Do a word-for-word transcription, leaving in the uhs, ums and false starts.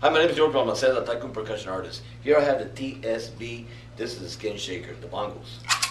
Hi, my name is George Balmaseda, Tycoon Percussion Artist. Here I have the T S B. This is the Skin Shaker, the bongos.